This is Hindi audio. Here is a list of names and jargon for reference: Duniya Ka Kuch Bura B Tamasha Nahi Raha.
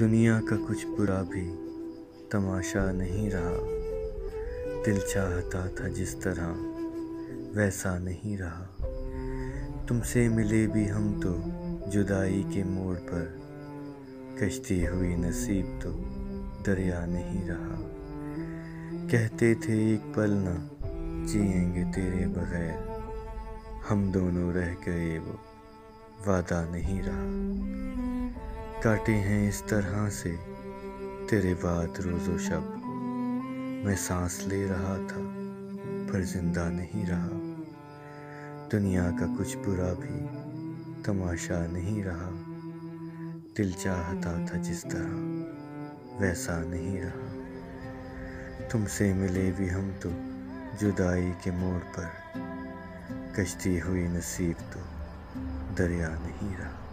दुनिया का कुछ बुरा भी तमाशा नहीं रहा। दिल चाहता था जिस तरह वैसा नहीं रहा। तुमसे मिले भी हम तो जुदाई के मोड़ पर, कश्ती हुई नसीब तो दरिया नहीं रहा। कहते थे एक पल ना जिएंगे तेरे बगैर, हम दोनों रह गए वो वादा नहीं रहा। काटे हैं इस तरह से तेरे बाद रोज़ो शब, मैं सांस ले रहा था पर जिंदा नहीं रहा। दुनिया का कुछ बुरा भी तमाशा नहीं रहा। दिल चाहता था जिस तरह वैसा नहीं रहा। तुमसे मिले भी हम तो जुदाई के मोड़ पर, कश्ती हुई नसीब तो दरिया नहीं रहा।